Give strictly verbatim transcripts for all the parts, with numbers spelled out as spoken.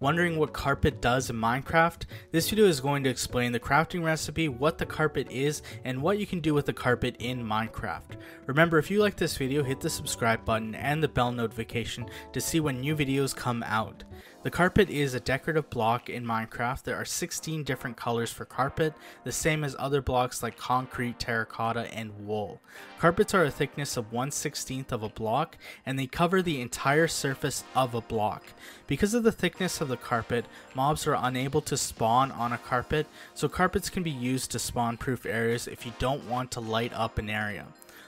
Wondering what carpet does in Minecraft? This video is going to explain the crafting recipe, what the carpet is, and what you can do with the carpet in Minecraft. Remember, if you like this video, hit the subscribe button and the bell notification to see when new videos come out. The carpet is a decorative block in Minecraft. There are sixteen different colors for carpet, the same as other blocks like concrete, terracotta, and wool. Carpets are a thickness of one sixteenth of a block, and they cover the entire surface of a block. Because of the thickness of the carpet, mobs are unable to spawn on a carpet, so carpets can be used to spawn proof areas if you don't want to light up an area.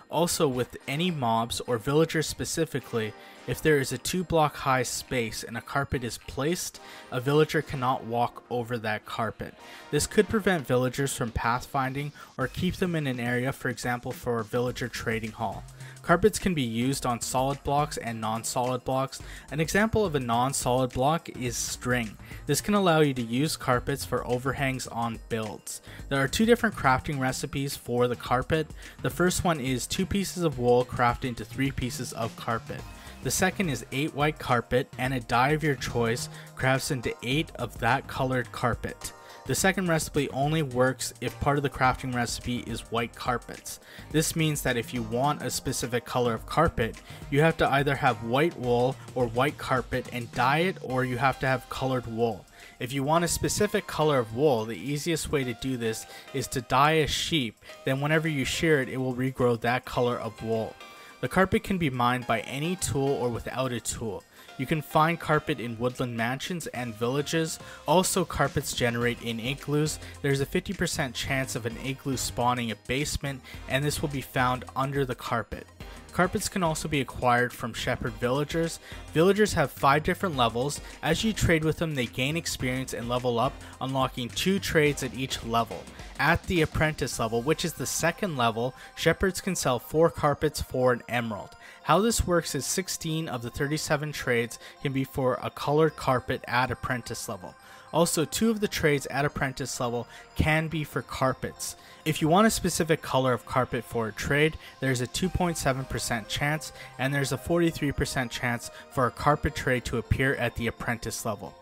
Also, with any mobs or villagers specifically, if there is a two block high space and a carpet is placed, a villager cannot walk over that carpet. This could prevent villagers from pathfinding or keep them in an area, for example for a villager trading hall. Carpets can be used on solid blocks and non-solid blocks. An example of a non-solid block is string. This can allow you to use carpets for overhangs on builds. There are two different crafting recipes for the carpet. The first one is two pieces of wool crafted into three pieces of carpet. The second is eight white carpet, and a dye of your choice crafts into eight of that colored carpet. The second recipe only works if part of the crafting recipe is white carpets. This means that if you want a specific color of carpet, you have to either have white wool or white carpet and dye it, or you have to have colored wool. If you want a specific color of wool, the easiest way to do this is to dye a sheep, then whenever you shear it, it will regrow that color of wool. The carpet can be mined by any tool or without a tool. You can find carpet in woodland mansions and villages. Also, carpets generate in igloos. There's a fifty percent chance of an igloo spawning a basement, and this will be found under the carpet. Carpets can also be acquired from shepherd villagers. Villagers have five different levels. As you trade with them, they gain experience and level up, unlocking two trades at each level. At the apprentice level, which is the second level, shepherds can sell four carpets for an emerald. How this works is sixteen of the thirty-seven trades can be for a colored carpet at apprentice level. Also, two of the trades at apprentice level can be for carpets. If you want a specific color of carpet for a trade, there's a two point seven percent chance, and there's a forty-three percent chance for a carpet trade to appear at the apprentice level.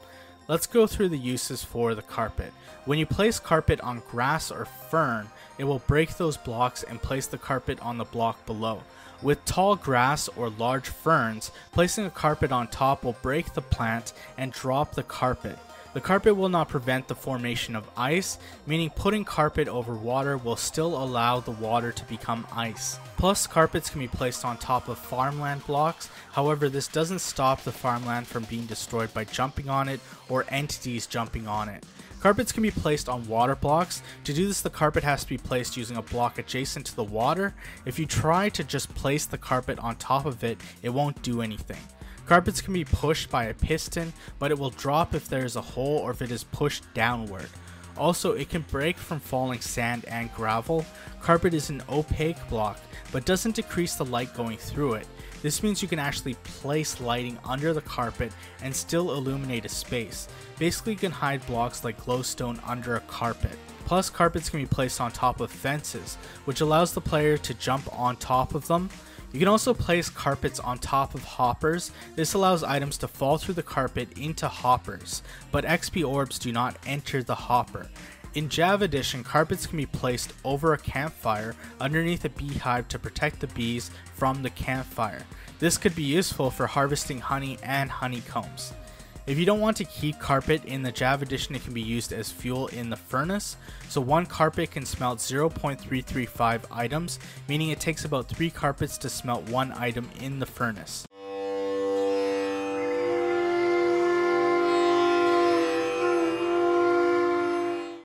Let's go through the uses for the carpet. When you place carpet on grass or fern, it will break those blocks and place the carpet on the block below. With tall grass or large ferns, placing a carpet on top will break the plant and drop the carpet. The carpet will not prevent the formation of ice, meaning putting carpet over water will still allow the water to become ice. Plus, carpets can be placed on top of farmland blocks. However, this doesn't stop the farmland from being destroyed by jumping on it or entities jumping on it. Carpets can be placed on water blocks. To do this, the carpet has to be placed using a block adjacent to the water. If you try to just place the carpet on top of it, it won't do anything. Carpets can be pushed by a piston, but it will drop if there is a hole or if it is pushed downward. Also, it can break from falling sand and gravel. Carpet is an opaque block, but doesn't decrease the light going through it. This means you can actually place lighting under the carpet and still illuminate a space. Basically, you can hide blocks like glowstone under a carpet. Plus, carpets can be placed on top of fences, which allows the player to jump on top of them. You can also place carpets on top of hoppers. This allows items to fall through the carpet into hoppers, but X P orbs do not enter the hopper. In Java Edition, carpets can be placed over a campfire underneath a beehive to protect the bees from the campfire. This could be useful for harvesting honey and honeycombs. If you don't want to keep carpet in the Java Edition, it can be used as fuel in the furnace. So one carpet can smelt zero point three three five items, meaning it takes about three carpets to smelt one item in the furnace.